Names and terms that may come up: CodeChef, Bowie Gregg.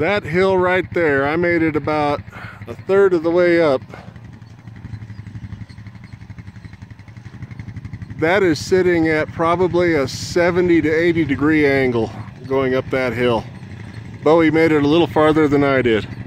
That hill right there, I made it about a third of the way up. That is sitting at probably a 70 to 80 degree angle going up that hill. Bowie made it a little farther than I did.